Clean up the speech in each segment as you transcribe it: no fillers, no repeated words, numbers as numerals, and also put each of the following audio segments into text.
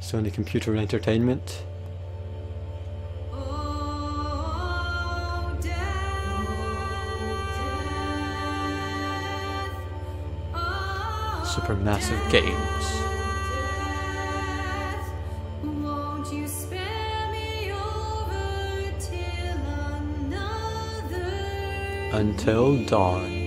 Sony Computer Entertainment. Supermassive Games. Until Dawn.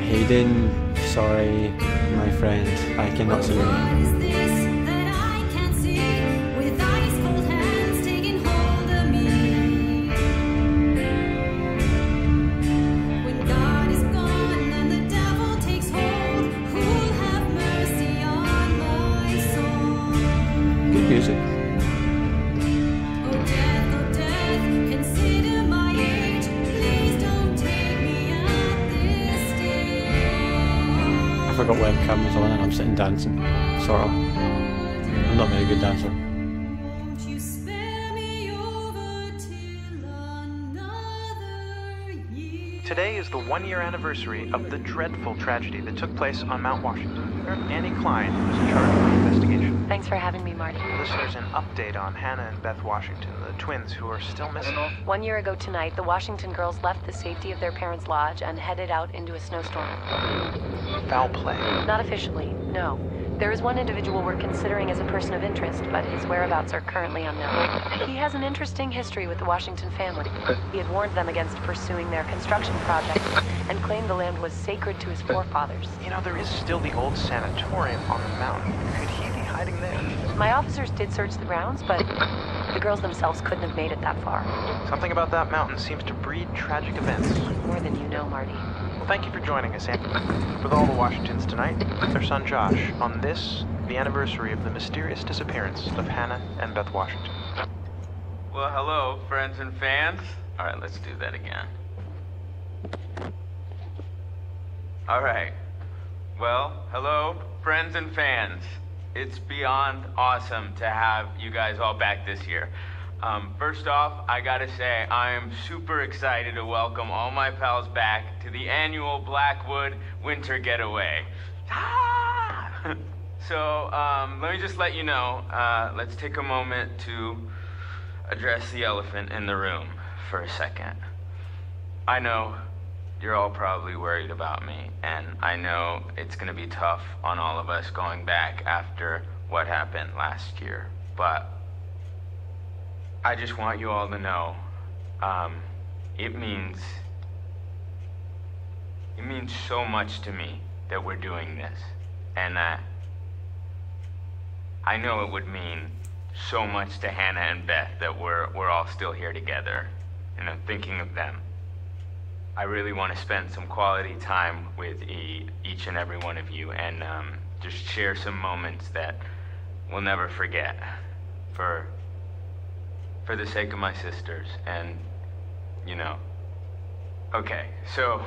Hayden, sorry, my friend, I cannot see you. I forgot webcams on and I'm sitting dancing. Sorry, I'm not very good dancer. Today is the 1-year anniversary of the dreadful tragedy that took place on Mount Washington. Annie Klein was in charge of the investigation. Thanks for having me, Marty. Listeners, an update on Hannah and Beth Washington, the twins who are still missing. 1 year ago tonight, the Washington girls left the safety of their parents' lodge and headed out into a snowstorm. Foul play? Not officially, no. There is one individual we're considering as a person of interest, but his whereabouts are currently unknown. He has an interesting history with the Washington family. He had warned them against pursuing their construction project and claimed the land was sacred to his forefathers. You know, there is still the old sanatorium on the mountain. Could he be hiding there? My officers did search the grounds, but the girls themselves couldn't have made it that far. Something about that mountain seems to breed tragic events. More than you know, Marty. Thank you for joining us, Annie. With all the Washingtons tonight, their son Josh, on this, the anniversary of the mysterious disappearance of Hannah and Beth Washington. Well, hello, friends and fans. All right, let's do that again. All right. Well, hello, friends and fans. It's beyond awesome to have you guys all back this year. First off, I gotta say, I am super excited to welcome all my pals back to the annual Blackwood Winter Getaway. Ah! So, let me just let you know, let's take a moment to address the elephant in the room for a second. I know you're all probably worried about me, and I know it's gonna be tough on all of us going back after what happened last year, but I just want you all to know, it means so much to me that we're doing this. And I know it would mean so much to Hannah and Beth that we're all still here together. And I'm thinking of them. I really want to spend some quality time with each and every one of you and just share some moments that we'll never forget for the sake of my sisters, and, you know. Okay, so,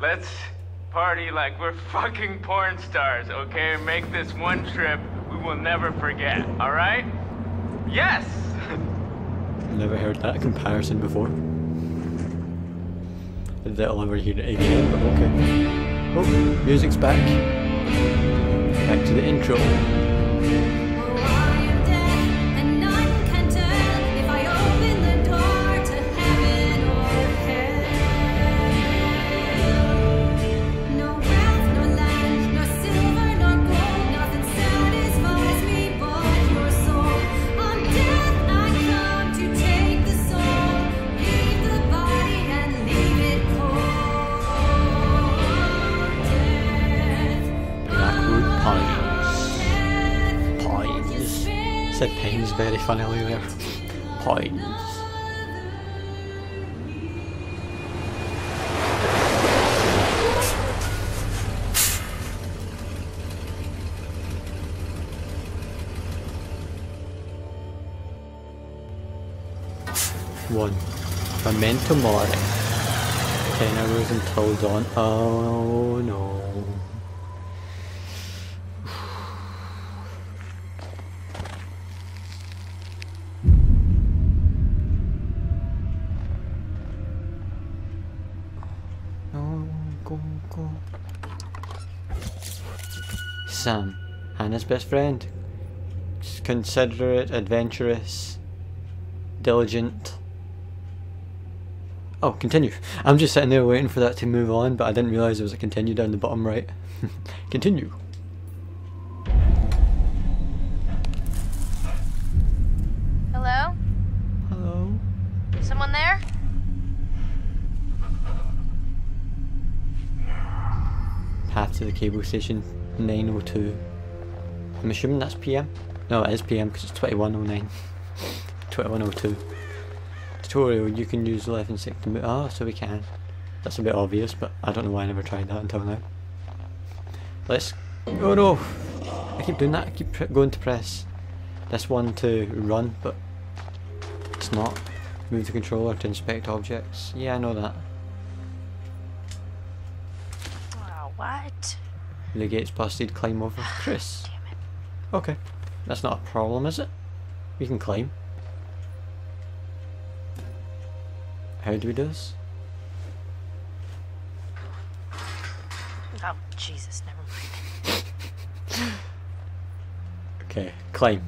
let's party like we're fucking porn stars, okay? Make this one trip we will never forget, all right? Yes! Never heard that comparison before. That'll ever hear it again, but okay. Oh, music's back. Back to the intro. I said pines very funnily there. Pines. One. Memento Mori. 10 hours until dawn. Oh no. Sam, Hannah's best friend. Considerate, adventurous, diligent. Oh, continue. I'm just sitting there waiting for that to move on, but I didn't realise there was a continue down the bottom right. Continue. Hello? Hello? Is someone there? Path to the cable station, 9:02. I'm assuming that's PM? No, it is PM because it's 21:09. 21:02. Tutorial, you can use the left and stick to move. Oh, so we can. That's a bit obvious, but I don't know why I never tried that until now. Let's... Oh no! I keep doing that, I keep going to press this one to run, but it's not. Move the controller to inspect objects. Yeah, I know that. Oh, what? The gate's busted, climb over. Chris! Damn it. Okay. That's not a problem, is it? We can climb. How do we do this? Oh, Jesus, never mind. Okay, climb.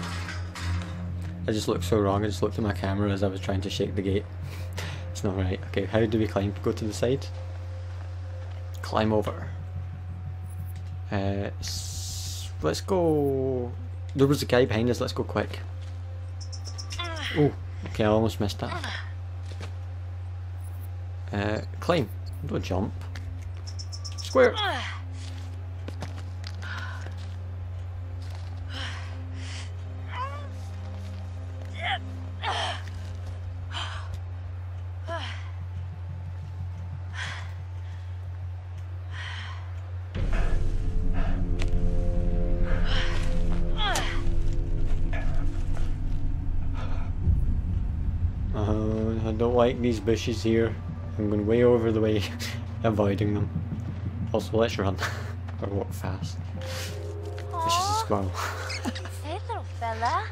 I just looked so wrong, I just looked at my camera as I was trying to shake the gate. It's not right. Okay, how do we climb? Go to the side? Climb over. Let's go... There was a guy behind us, let's go quick. Oh, okay, I almost missed that. Climb. Don't jump. Square. Like these bushes here, I'm going way over the way, avoiding them. Also, let's run or walk fast. Aww. This is a squirrel. Hey, little fella,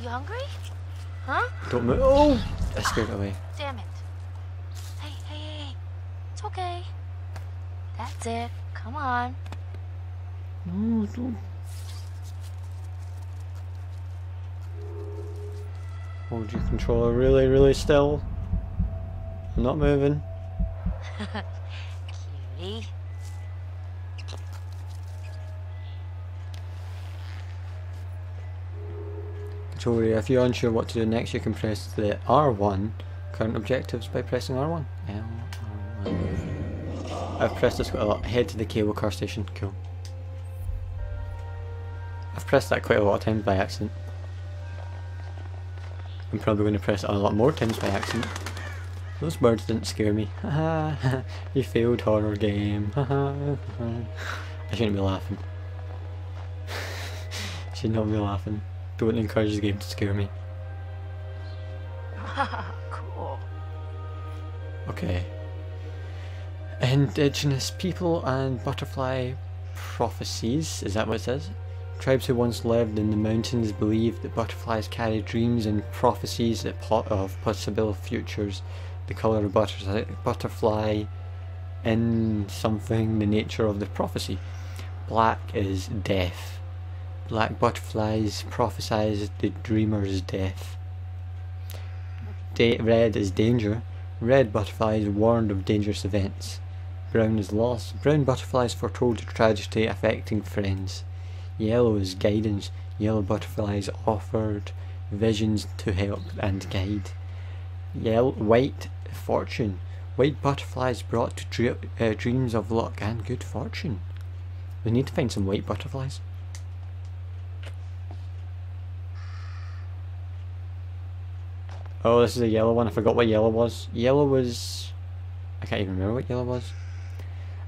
you hungry? Huh? Don't move. Oh, I scared away. Damn it! Hey, hey, hey! It's okay. That's it. Come on. No, don't. Hold your controller really, really still. I'm not moving. Cutie. Victoria, if you're unsure what to do next, you can press the R1. Current objectives by pressing R1. L1. I've pressed this quite a lot. Head to the cable car station. Cool. I've pressed that quite a lot of times by accident. I'm probably going to press it a lot more times by accident. Those words didn't scare me. Haha, you failed horror game. Haha. I shouldn't be laughing. Should not be laughing. Don't encourage the game to scare me. Cool. Okay. Indigenous people and butterfly prophecies, is that what it says? Tribes who once lived in the mountains believed that butterflies carried dreams and prophecies of possible futures. The colour of butterfly in something, the nature of the prophecy. Black is death. Black butterflies prophesize the dreamer's death. Red is danger. Red butterflies warned of dangerous events. Brown is loss. Brown butterflies foretold tragedy affecting friends. Yellow is guidance. Yellow butterflies offered visions to help and guide. White, fortune. White butterflies brought to dreams of luck and good fortune. We need to find some white butterflies. Oh, this is a yellow one. I forgot what yellow was. Yellow was... I can't even remember what yellow was.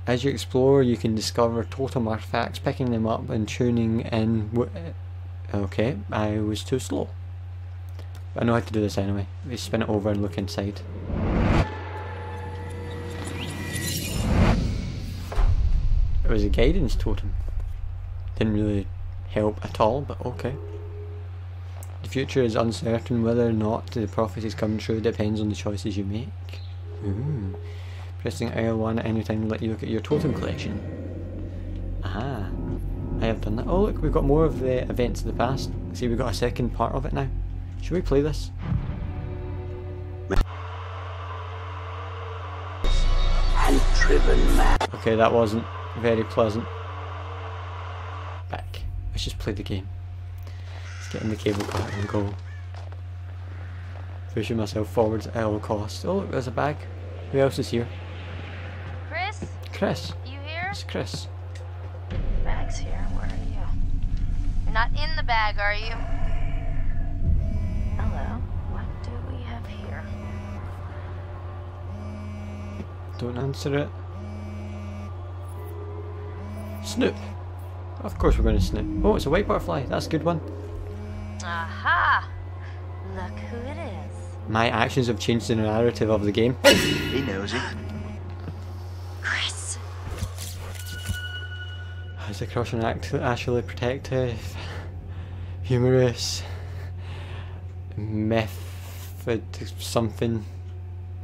As you explore, you can discover totem artifacts, picking them up and tuning in. Okay, I was too slow. But I know how to do this anyway. We spin it over and look inside. It was a guidance totem. Didn't really help at all, but okay. The future is uncertain. Whether or not the prophecies come true depends on the choices you make. Ooh. Pressing R1 anytime let you look at your totem collection. Aha. I have done that. Oh look, we've got more of the events of the past. See, we've got a second part of it now. Should we play this? Okay, that wasn't very pleasant. Back. Let's just play the game. Let's get in the cable car and go. Pushing myself forwards at all costs. Oh look, there's a bag. Who else is here? Chris? Chris? You here? It's Chris. The bag's here. Where are you? You're not in the bag, are you? Hello. What do we have here? Don't answer it. Snoop. Of course we're going to snoop. Oh, it's a white butterfly. That's a good one. Aha! Look who it is. My actions have changed the narrative of the game. He knows it. Chris! It's a crushing act, actually protective, humorous, method something,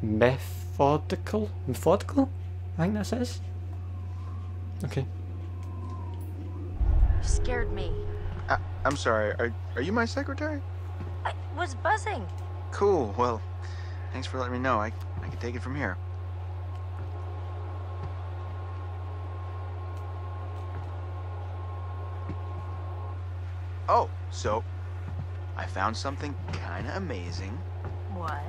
methodical? Methodical? I think that's it. Okay. You scared me. I'm sorry, are you my secretary? I was buzzing. Cool, well, thanks for letting me know. I can take it from here. Oh, so I found something kind of amazing. What?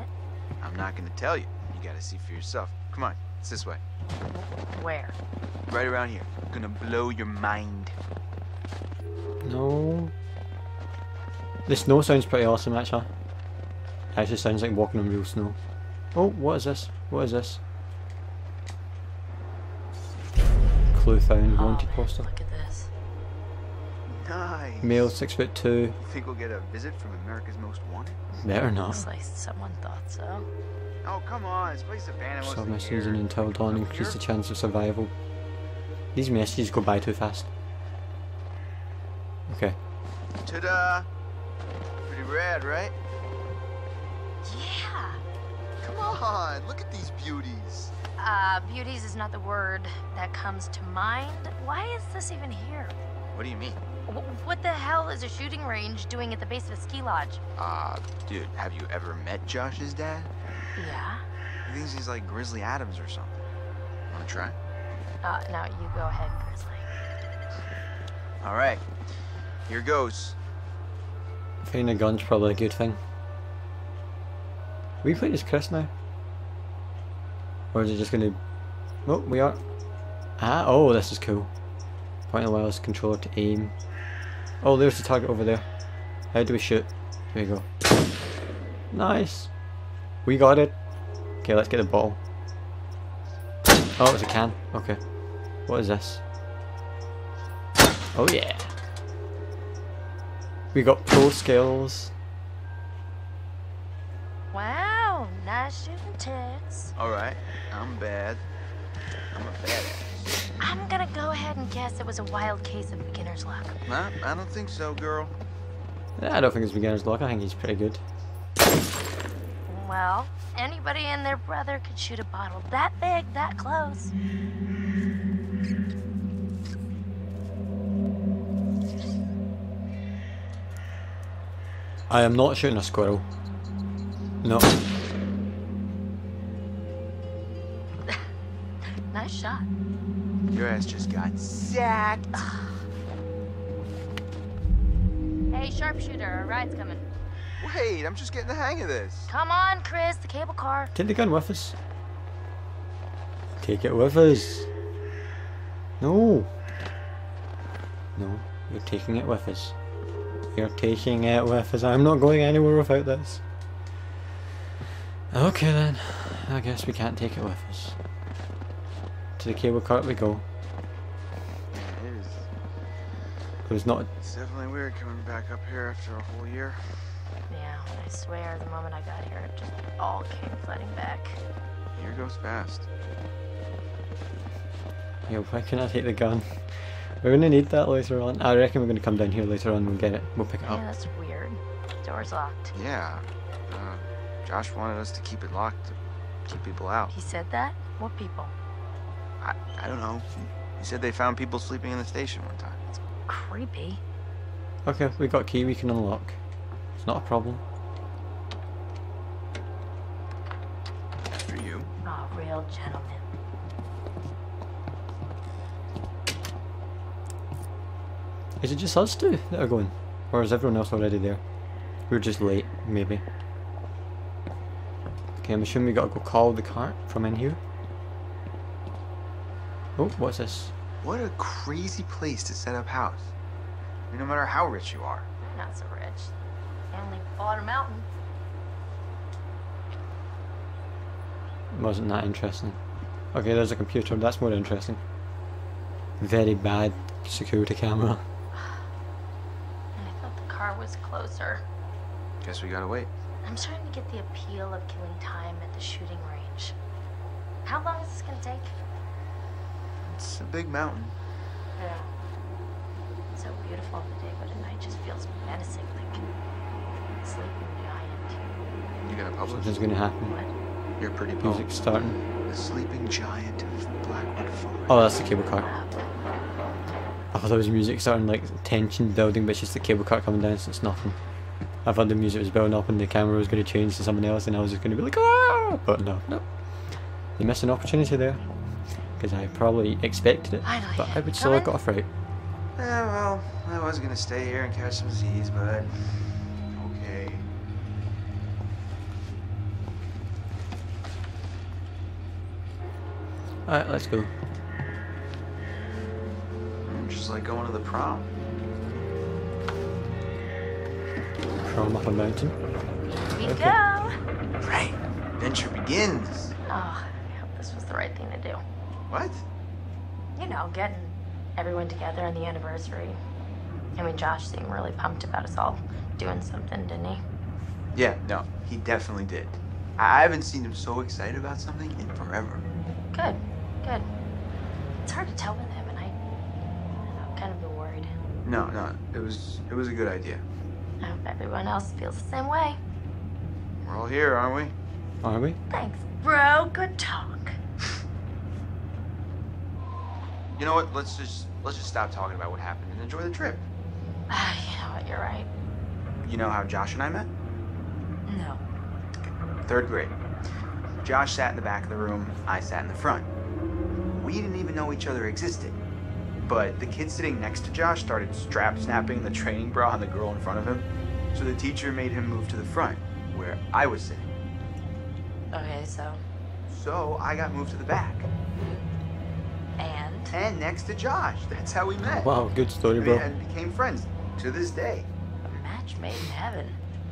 I'm not going to tell you. You got to see for yourself. Come on, it's this way. Where? Right around here. Gonna blow your mind. No. The snow sounds pretty awesome, actually. Actually sounds like walking on real snow. Oh, what is this? What is this? Clue found, wanted poster. Look at this. Nice. Male, 6'2". You think we'll get a visit from America's Most Wanted? Better not. Looks like someone thought so. Oh, come on, this place is abandoned. Submissions in Until Dawn increase the chance of survival. These messages go by too fast. Okay. Ta-da! Pretty rad, right? Yeah! Come on, look at these beauties. Beauties is not the word that comes to mind. Why is this even here? What do you mean? What the hell is a shooting range doing at the base of a ski lodge? Dude, have you ever met Josh's dad? Yeah. He thinks he's like Grizzly Adams or something. Wanna try? No, you go ahead, Grizzly. Alright, here goes. Finding a gun's probably a good thing. Are we playing as Chris now? Or is it just gonna... Oh, we are. Ah, oh, this is cool. Point the wireless controller to aim. Oh, there's the target over there. How do we shoot? There we go. Nice. We got it. Okay, let's get the bottle. Oh, it's a can. Okay. What is this? Oh yeah. We got pro skills. Wow. Nice shooting, Tex. Alright, I'm bad. I'm a badass. I'm gonna go ahead and guess it was a wild case of beginner's luck. Nah, I don't think so, girl. I don't think it's beginner's luck. I think he's pretty good. Well, anybody and their brother could shoot a bottle that big, that close. I am not shooting a squirrel. No. Nice shot. Your ass just got sacked. Hey, sharpshooter, our ride's coming. Wait, I'm just getting the hang of this. Come on, Chris, the cable car. Take the gun with us. Take it with us. No. No, you're taking it with us. You're taking it with us. I'm not going anywhere without this. Okay then, I guess we can't take it with us. To the cable cart we go. It is. It was not. It's definitely weird coming back up here after a whole year. Yeah, I swear, the moment I got here, it just all came flooding back. The year goes fast. Yeah, why can't I take the gun? We're gonna need that later on. I reckon we're gonna come down here later on and we'll get it. We'll pick it up. Yeah, that's weird. Door's locked. Yeah. Josh wanted us to keep it locked to keep people out. He said that? What people? I don't know. He said they found people sleeping in the station one time. It's creepy. Okay, we got a key we can unlock. It's not a problem. For you. Oh, real gentleman. Is it just us two that are going? Or is everyone else already there? We're just late, maybe. Okay, I'm assuming we gotta go call the cart from in here. Oh, what's this? What a crazy place to set up house. I mean, no matter how rich you are. I'm not so rich. Family bought a mountain. Wasn't that interesting? Okay, there's a computer. That's more interesting. Very bad security camera. Was closer. Guess we gotta wait. I'm starting to get the appeal of killing time at the shooting range. How long is this gonna take? It's a big mountain. Yeah. It's so beautiful in the day, but at night just feels menacing, like a sleeping giant. You gonna publish? Something's gonna happen. What? You're pretty cool. Music's starting. The sleeping giant of Blackwood Forest. Oh, that's the cable car. I thought there was music starting, like tension building, but it's just the cable car coming down, so it's nothing. I thought the music was building up and the camera was going to change to someone else and I was just going to be like, ah! But no, no. You missed an opportunity there. Because I probably expected it, finally, but I would still have got a fright. Yeah, well, I was going to stay here and catch some Z's, but... okay. Alright, let's go. Just like going to the prom. Prom up a mountain. Here we go. Right. Adventure begins. Oh, I hope this was the right thing to do. What? You know, getting everyone together on the anniversary. I mean, Josh seemed really pumped about us all doing something, didn't he? Yeah, no, he definitely did. I haven't seen him so excited about something in forever. Good, good. It's hard to tell with him. Kind of worried. No, no, it was a good idea. I hope everyone else feels the same way. We're all here, aren't we? Are we? Thanks, bro. Good talk. You know what? Let's just stop talking about what happened and enjoy the trip. You know what? You're right. You know how Josh and I met? No. 3rd grade. Josh sat in the back of the room. I sat in the front. We didn't even know each other existed. But the kid sitting next to Josh started strap-snapping the training bra on the girl in front of him, so the teacher made him move to the front, where I was sitting. Okay, so? So, I got moved to the back. And? And next to Josh. That's how we met. Wow, good story, bro. And became friends to this day. A match made in heaven.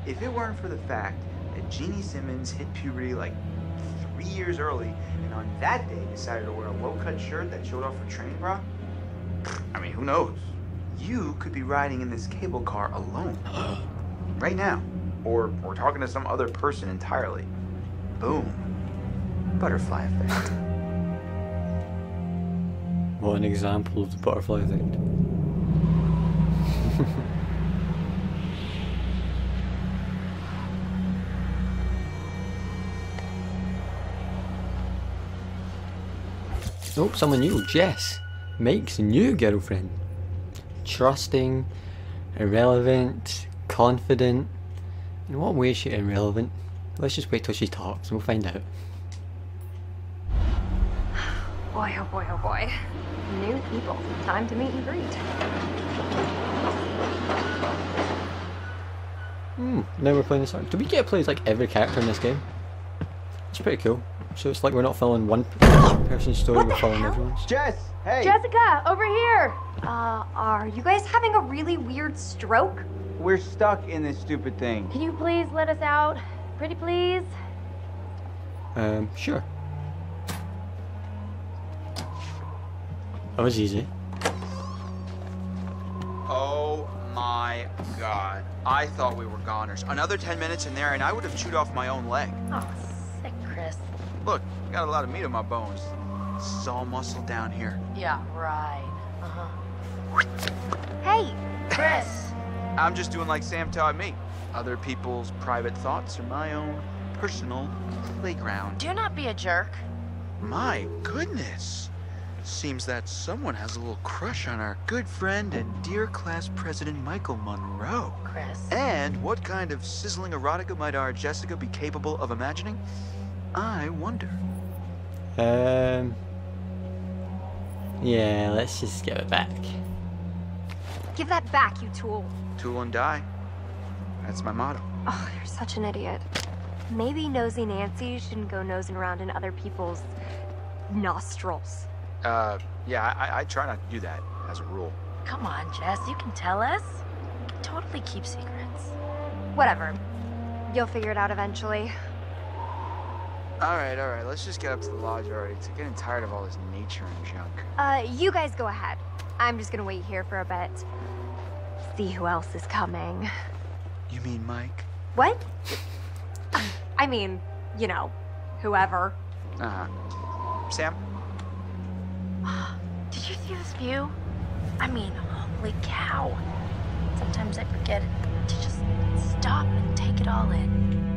If it weren't for the fact that Jeannie Simmons hit puberty like 3 years early, and on that day decided to wear a low-cut shirt that showed off her training bra, I mean, who knows? You could be riding in this cable car alone. Right now. Or talking to some other person entirely. Boom. Butterfly effect. What an example of the butterfly effect. Oh, someone new. Jess. Mike's new girlfriend. Trusting, irrelevant, confident. In what way is she irrelevant? Let's just wait till she talks and we'll find out. Boy, oh boy, oh boy. New people. Time to meet and greet. Now we're playing this song. Do we get to play like every character in this game? It's pretty cool. So it's like we're not following one person's story, we're following everyone's. Jess! Hey! Jessica! Over here! Are you guys having a really weird stroke? We're stuck in this stupid thing. Can you please let us out? Pretty please? Sure. That was easy. Oh my god. I thought we were goners. Another 10 minutes in there and I would have chewed off my own leg. Oh, sick, Chris. Look, I got a lot of meat on my bones. It's all muscle down here. Yeah, right. Hey, Chris. I'm just doing like Sam taught me. Other people's private thoughts are my own personal playground. Do not be a jerk. My goodness! Seems that someone has a little crush on our good friend and dear class president Michael Monroe. Chris. And what kind of sizzling erotica might our Jessica be capable of imagining? I wonder. Yeah, let's just give it back. Give that back, you tool. Tool and die. That's my motto. Oh, you're such an idiot. Maybe Nosy Nancy shouldn't go nosing around in other people's nostrils. Yeah, I try not to do that as a rule. Come on, Jess, you can tell us. You can totally keep secrets. Whatever. You'll figure it out eventually. All right. Let's just get up to the lodge already. It's getting tired of all this nature and junk. You guys go ahead. I'm just gonna wait here for a bit. See who else is coming. You mean Mike? What? I mean, you know, whoever. Sam? Did you see this view? I mean, holy cow. Sometimes I forget to just stop and take it all in.